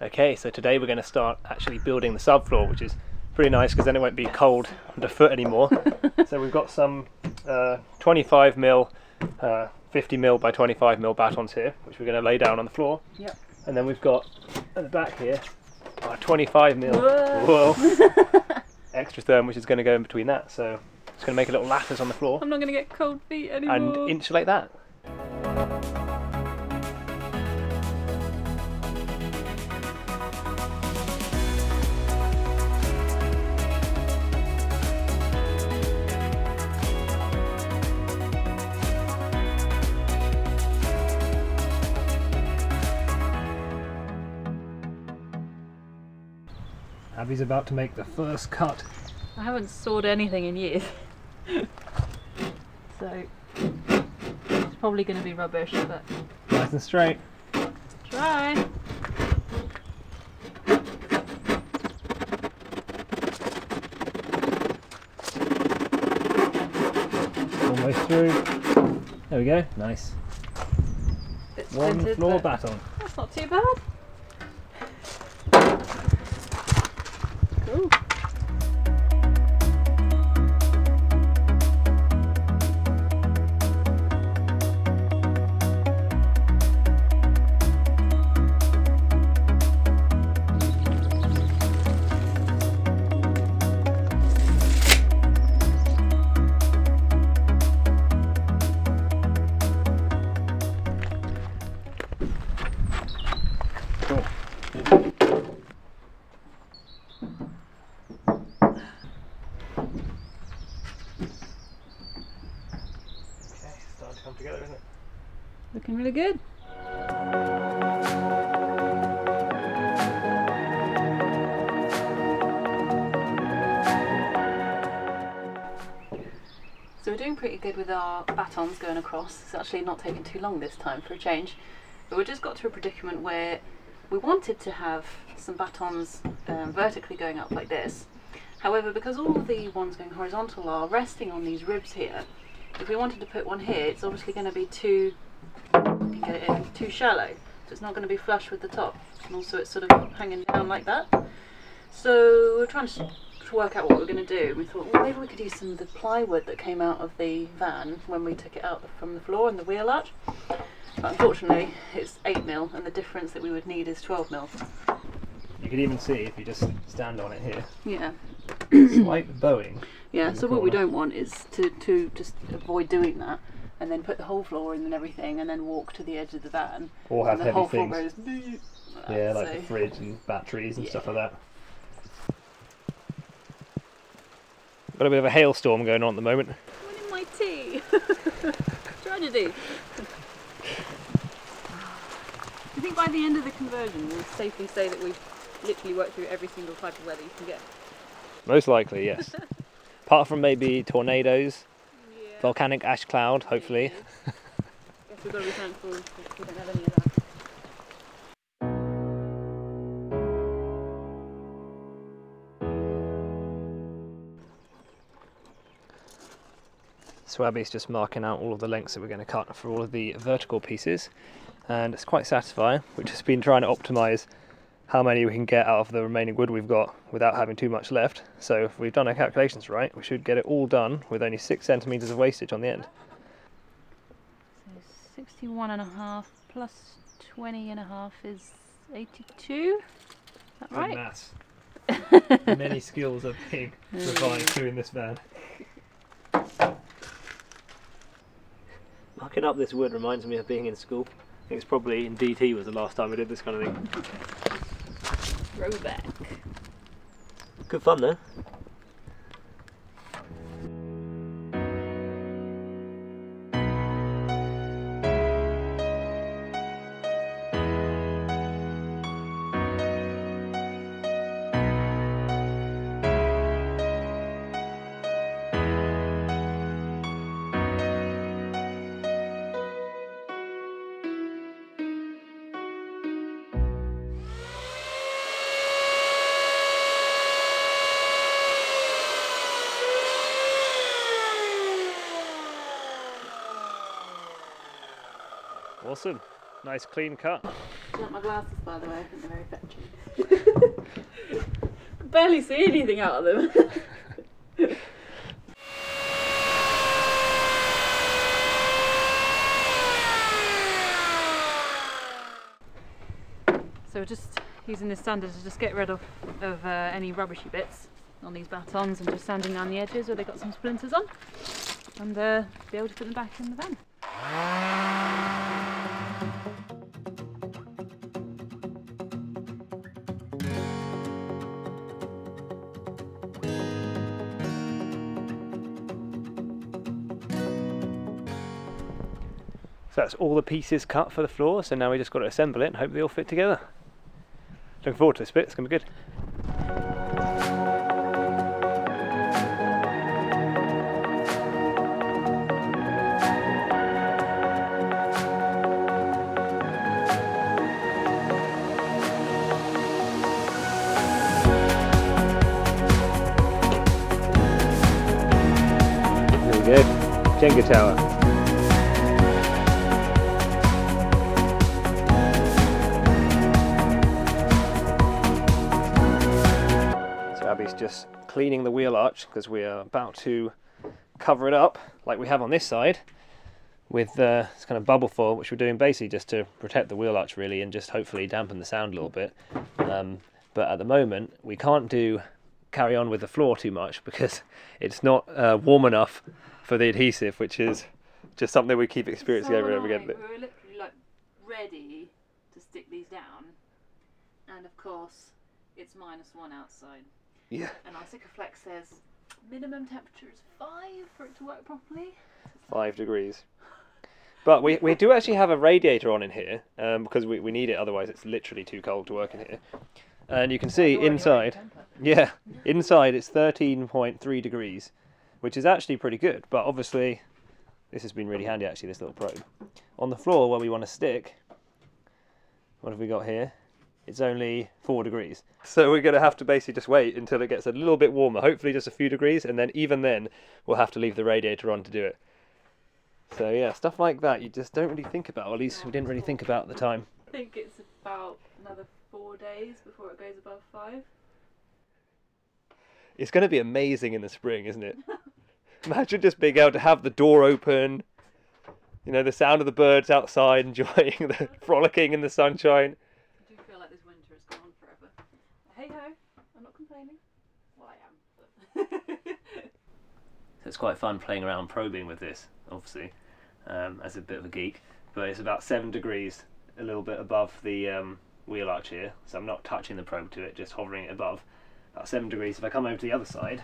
Okay, so today we're going to start actually building the subfloor, which is pretty nice because then it won't be cold underfoot anymore. So we've got some 25mm, 50mm by 25mm batons here, which we're going to lay down on the floor. Yep. And then we've got at the back here our 25mm Xtratherm, which is going to go in between that. So it's going to make a little lattice on the floor. I'm not going to get cold feet anymore. And insulate that. Abby's about to make the first cut. I haven't sawed anything in years. So it's probably going to be rubbish, but... Nice and straight. Try! Almost through. There we go, nice. It's one floor baton. That's not too bad. Cool. Together, isn't it? Looking really good. So we're doing pretty good with our batons going across. It's actually not taking too long this time for a change. But we just got to a predicament where we wanted to have some batons vertically going up like this. However, because all of the ones going horizontal are resting on these ribs here, if we wanted to put one here, it's obviously going to be too shallow, so it's not going to be flush with the top, and also it's sort of hanging down like that. So we're trying to work out what we're going to do. We thought, well, maybe we could use some of the plywood that came out of the van when we took it out from the floor and the wheel arch, but unfortunately it's 8mm and the difference that we would need is 12mm. You can even see if you just stand on it here. Yeah. Slight bowing. Yeah, so what we don't want is to just avoid doing that and then put the whole floor in and everything and then walk to the edge of the van. Or have heavy things. Floor goes, yeah, like the fridge and batteries and stuff like that. Got a bit of a hailstorm going on at the moment. What in my tea? Tragedy. Do you think by the end of the conversion we'll safely say that we've literally worked through every single type of weather you can get? Most likely, yes. Apart from maybe tornadoes, yeah. Volcanic ash cloud, hopefully. Yeah. I guess we've got to be thankful we don't have any of that. So Abby's just marking out all of the lengths that we're going to cut for all of the vertical pieces. And it's quite satisfying. We've just been trying to optimise how many we can get out of the remaining wood we've got without having too much left. So if we've done our calculations right, we should get it all done with only 6 centimetres of wastage on the end. So 61.5 plus 20.5 is 82. Is that right? Maths. Many skills are being refined through in this van. Marking up this wood reminds me of being in school. I think it's probably in DT was the last time we did this kind of thing. Throwback. Good fun though. Awesome, nice clean cut. Not my glasses, by the way. I think they're very fetchy. Barely see anything out of them. So we're just using this sander to just get rid of any rubbishy bits on these batons, and just sanding down the edges where they've got some splinters on, and be able to put them back in the van. So that's all the pieces cut for the floor, so now we just got to assemble it and hope they all fit together. Looking forward to this bit, it's going to be good. Very good. Jenga tower. Abby's just cleaning the wheel arch because we are about to cover it up like we have on this side with this kind of bubble foil, which we're doing basically just to protect the wheel arch really, and just hopefully dampen the sound a little bit, but at the moment we can't carry on with the floor too much because it's not warm enough for the adhesive, which is just something we keep experiencing over and over again. We were literally like ready to stick these down, and of course it's -1 outside. Yeah. And our Sikaflex says minimum temperature is 5 for it to work properly. 5 degrees. But we do actually have a radiator on in here because we need it, otherwise it's literally too cold to work in here. And you can see inside, yeah, inside it's 13.3 degrees, which is actually pretty good. But obviously this has been really handy actually, this little probe. On the floor where we want to stick, what have we got here? It's only 4 degrees. So we're going to have to basically just wait until it gets a little bit warmer, hopefully just a few degrees, and then even then we'll have to leave the radiator on to do it. So yeah, stuff like that you just don't really think about, or at least we didn't really think about at the time. I think it's about another 4 days before it goes above 5. It's going to be amazing in the spring, isn't it? Imagine just being able to have the door open, you know, the sound of the birds outside, enjoying the frolicking in the sunshine. It's quite fun playing around probing with this, obviously, as a bit of a geek, but it's about 7 degrees a little bit above the wheel arch here, so I'm not touching the probe to it, just hovering it above, about 7 degrees. If I come over to the other side,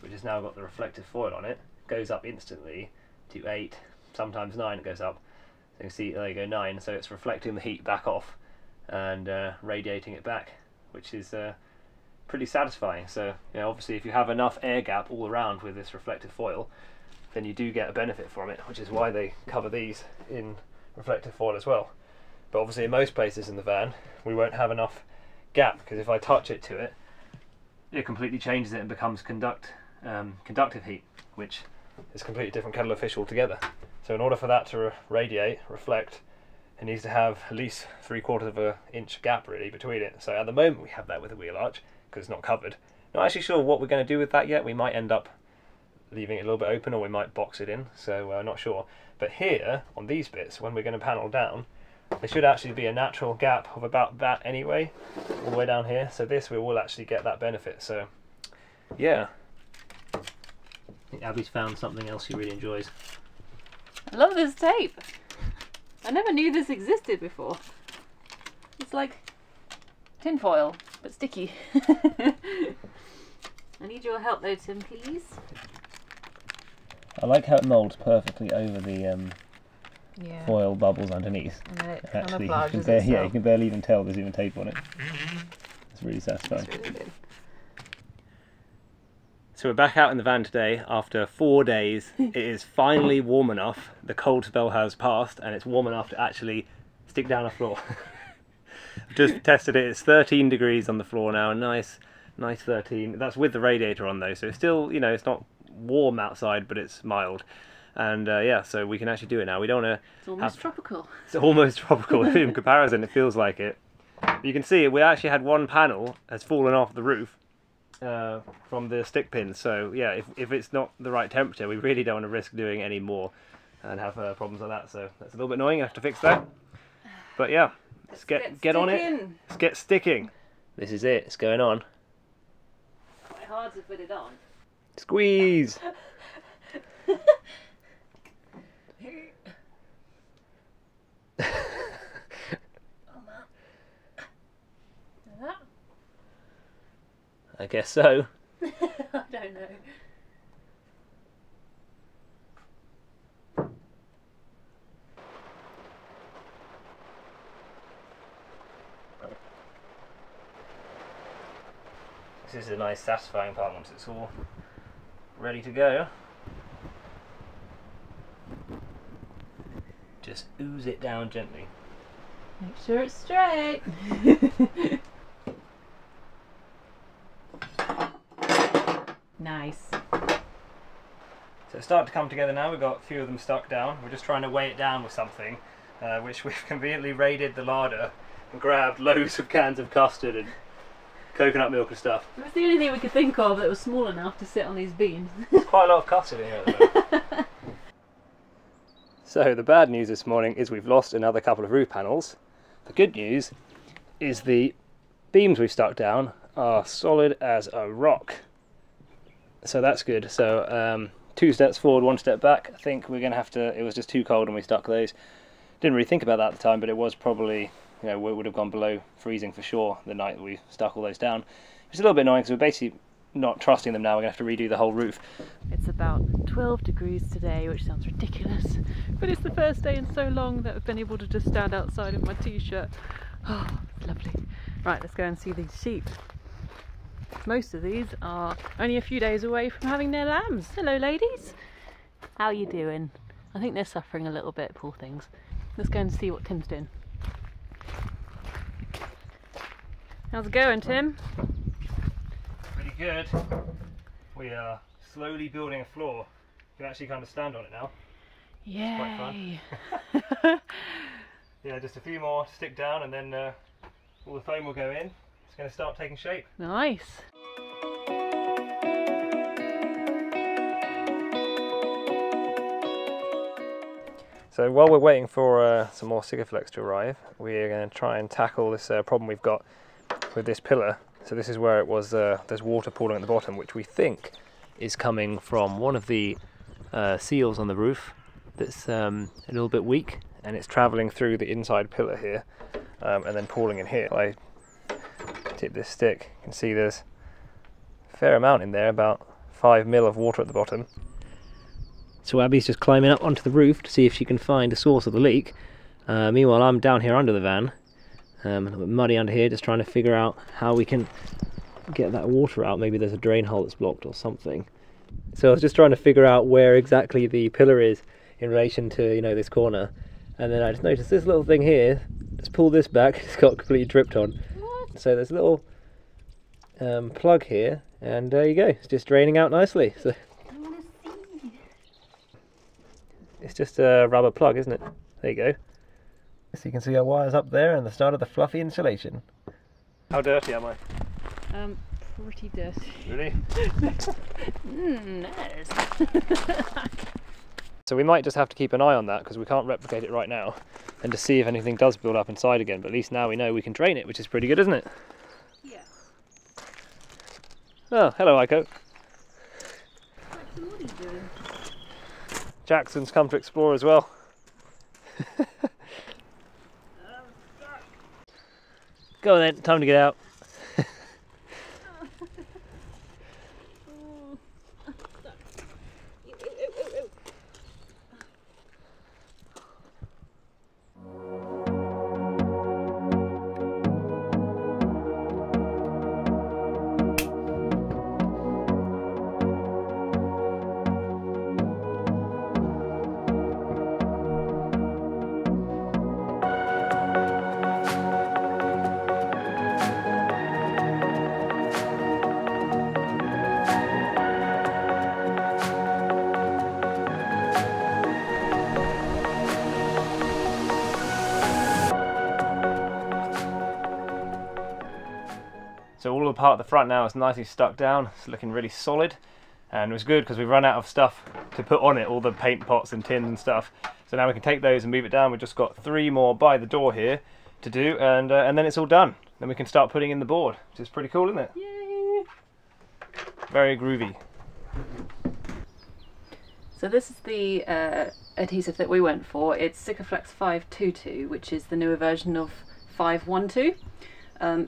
which has now got the reflective foil on it, it goes up instantly to 8, sometimes 9 it goes up, so you can see there you go, 9, so it's reflecting the heat back off and radiating it back, which is pretty satisfying. So you know, obviously if you have enough air gap all around with this reflective foil, then you do get a benefit from it, which is why they cover these in reflective foil as well. But obviously in most places in the van we won't have enough gap, because if I touch it to it, it completely changes it and becomes conductive heat, which is a completely different kettle of fish altogether. So in order for that to reflect, it needs to have at least 3/4 of an inch gap really between it. So at the moment we have that with a wheel arch because it's not covered. Not actually sure what we're going to do with that yet. We might end up leaving it a little bit open, or we might box it in, so we're not sure. But here on these bits, when we're going to panel down, there should actually be a natural gap of about that anyway, all the way down here, so this we will actually get that benefit. So yeah, I think Abby's found something else she really enjoys. I love this tape. I never knew this existed before. It's like tin foil, but sticky. I need your help though, Tim, please. I like how it moulds perfectly over the foil bubbles underneath. And it actually, you can barely even tell there's even tape on it. It's really satisfying. It's really good. So we're back out in the van today after 4 days. It is finally warm enough. The cold spell has passed and it's warm enough to actually stick down a floor. Just tested it, it's 13 degrees on the floor now, nice 13. That's with the radiator on though, so it's still, you know, it's not warm outside, but it's mild. And yeah, so we can actually do it now. We don't want to. It's almost tropical. It's almost tropical in comparison. It feels like it. But you can see we actually had one panel has fallen off the roof from the stick pin. So yeah, if it's not the right temperature, we really don't want to risk doing any more and have problems like that. So that's a little bit annoying. I have to fix that. But yeah, let's get on it. Let's get sticking. This is it. It's going on. Quite hard to put it on. Squeeze. I guess so. I don't know. This is a nice satisfying part once it's all ready to go. Just ooze it down gently. Make sure it's straight. Nice. So it's starting to come together now. We've got a few of them stuck down. We're just trying to weigh it down with something, which we've conveniently raided the larder and grabbed loads of cans of custard and coconut milk and stuff. That's the only thing we could think of that was small enough to sit on these beams. There's quite a lot of custard in here at the moment. So the bad news this morning is we've lost another couple of roof panels. The good news is the beams we've stuck down are solid as a rock. So that's good. So 2 steps forward, 1 step back. I think we're going to have to. It was just too cold and we stuck those. Didn't really think about that at the time, but it was probably, you know, we would have gone below freezing for sure the night that we stuck all those down. It's a little bit annoying because we're basically not trusting them now. We're going to have to redo the whole roof. It's about 12 degrees today, which sounds ridiculous, but it's the first day in so long that I've been able to just stand outside in my t-shirt. Oh, it's lovely. Right, let's go and see these sheep. Most of these are only a few days away from having their lambs. Hello ladies, how you doing? I think they're suffering a little bit, poor things. Let's go and see what Tim's doing. How's it going, Tim? Pretty good. We are slowly building a floor. You can actually kind of stand on it now. Yay! It's quite fun. Yeah, just a few more to stick down and then all the foam will go in. It's going to start taking shape. Nice. So while we're waiting for some more Sikaflex to arrive, we're going to try and tackle this problem we've got with this pillar. So this is where it was. There's water pooling at the bottom, which we think is coming from one of the seals on the roof that's a little bit weak, and it's travelling through the inside pillar here and then pooling in here. I tip this stick, you can see there's a fair amount in there, about 5 mil of water at the bottom. So Abby's just climbing up onto the roof to see if she can find the source of the leak. Meanwhile I'm down here under the van, a little bit muddy under here, just trying to figure out how we can get that water out. Maybe there's a drain hole that's blocked or something. So I was just trying to figure out where exactly the pillar is in relation to, you know, this corner, and then I just noticed this little thing here. Just pull this back, it's got completely dripped on. So there's a little plug here, and there you go, it's just draining out nicely. So I want to see. It's just a rubber plug, isn't it? There you go. So you can see our wires up there and the start of the fluffy insulation. How dirty am I? Pretty dirty. Really? Nice. So we might just have to keep an eye on that because we can't replicate it right now, and to see if anything does build up inside again. But at least now we know we can drain it, which is pretty good, isn't it? Yeah. Oh, hello, Iko. What's the morning doing? Jackson's come to explore as well. Go on then, time to get out. So all the part at the front now is nicely stuck down. It's looking really solid, and it was good because we run out of stuff to put on it, all the paint pots and tins and stuff. So now we can take those and move it down. We've just got 3 more by the door here to do, and then it's all done. Then we can start putting in the board, which is pretty cool, isn't it? Yay! Very groovy. So this is the adhesive that we went for. It's Sikaflex 522, which is the newer version of 512.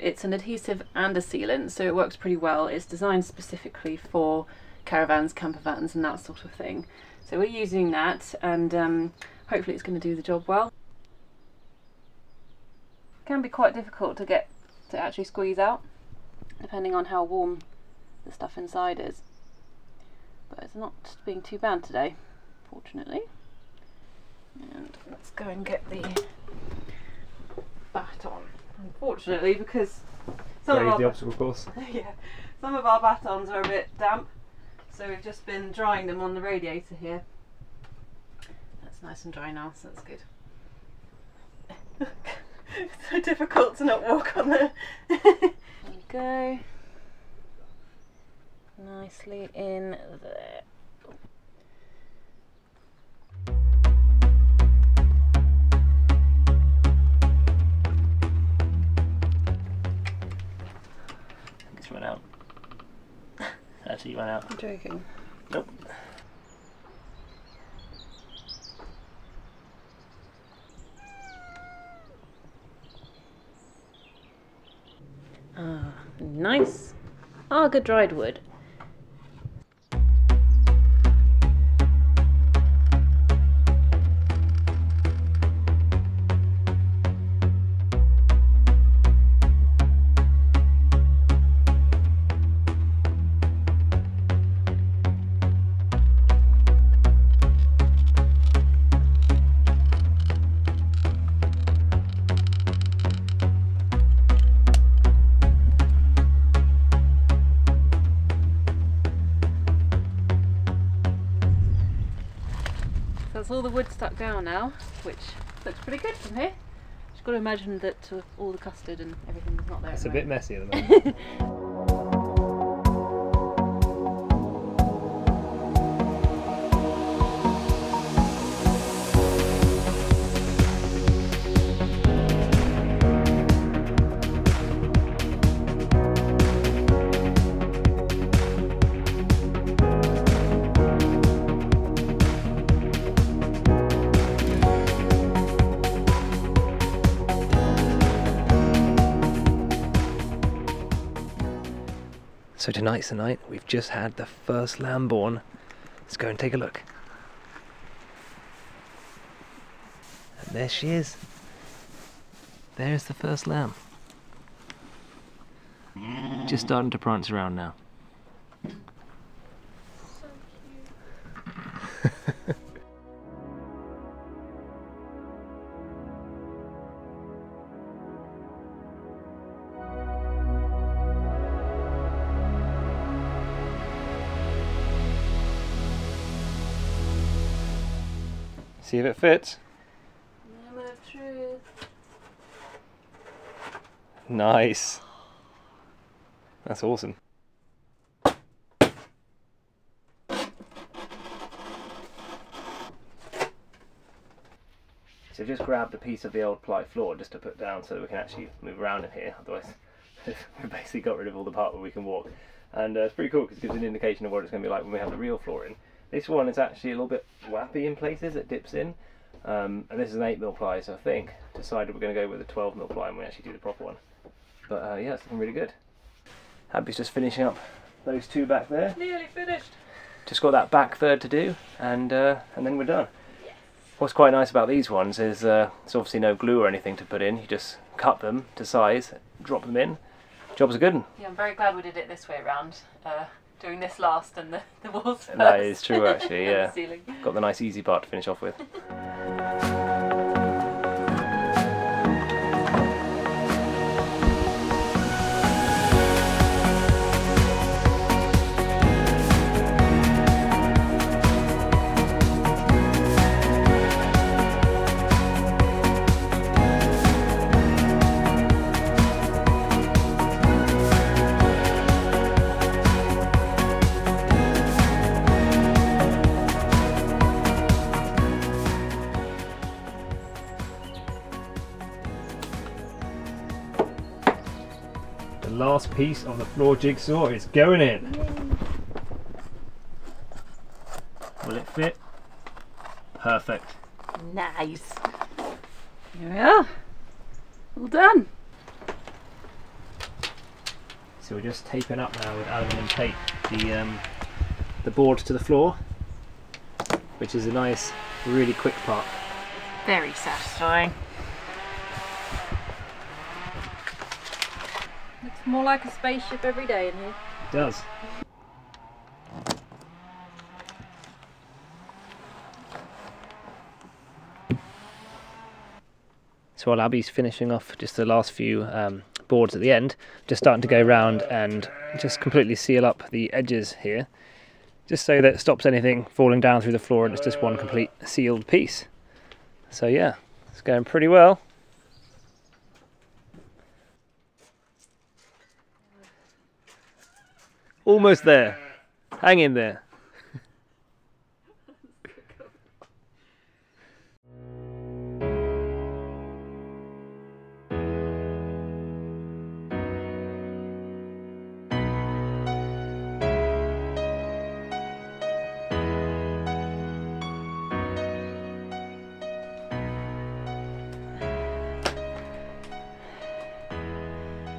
It's an adhesive and a sealant, so it works pretty well. It's designed specifically for caravans, camper vans and that sort of thing. So we're using that, and hopefully it's going to do the job well. It can be quite difficult to get to actually squeeze out, depending on how warm the stuff inside is. But it's not being too bad today, fortunately. And let's go and get the bat on. Unfortunately, because some of our batons are a bit damp, so we've just been drying them on the radiator here. That's nice and dry now, so that's good. It's so difficult to not walk on there. There we go. Nicely in there. It's run out. Actually, run out. I'm joking. Nope. Ah, nice Arga dried wood. All the wood stuck down now, which looks pretty good from here. Just got to imagine that all the custard and everything is not there. It's a bit messy at the moment. So tonight's the night. We've just had the first lamb born. Let's go and take a look. And there she is. There is the first lamb. Just starting to prance around now. So cute. See if it fits. Moment of truth. Nice. That's awesome. So just grab the piece of the old ply floor just to put down so that we can actually move around in here. Otherwise, we basically got rid of all the part where we can walk. And it's pretty cool because it gives an indication of what it's going to be like when we have the real floor in. This one is actually a little bit wappy in places, it dips in, and this is an 8mm ply, so I think decided we're going to go with a 12mm ply and we actually do the proper one. But yeah, it's looking really good. Abby's just finishing up those 2 back there. Nearly finished! Just got that back third to do, and then we're done. Yes. What's quite nice about these ones is there's obviously no glue or anything to put in, you just cut them to size, drop them in, job's a good one. Yeah, I'm very glad we did it this way around. Doing this last and the walls first. And that is true actually, yeah. Got the nice easy part to finish off with. The last piece of the floor jigsaw is going in. Yay. Will it fit? Perfect. Nice. Here we are. All done. So we're just taping up now with aluminium tape the board to the floor, which is a nice, really quick part. Very satisfying. Looks more like a spaceship every day in here. It does. So while Abby's finishing off just the last few boards at the end, just starting to go round and just completely seal up the edges here, just so that it stops anything falling down through the floor and it's just one complete sealed piece. So yeah, it's going pretty well. Almost there. Hang in there.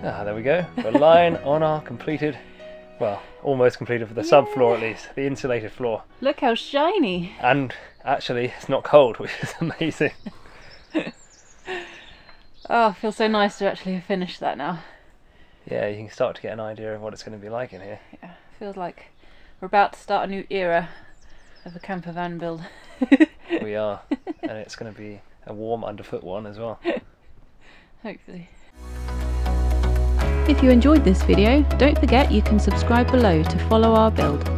Ah, there we go. We're lying on our completed, well, almost completed for the subfloor at least, the insulated floor. Look how shiny. And actually, it's not cold, which is amazing. Oh, it feels so nice to actually finish that now. Yeah, you can start to get an idea of what it's going to be like in here. Yeah, it feels like we're about to start a new era of a camper van build. We are, and it's going to be a warm underfoot one as well. Hopefully. If you enjoyed this video, don't forget you can subscribe below to follow our build.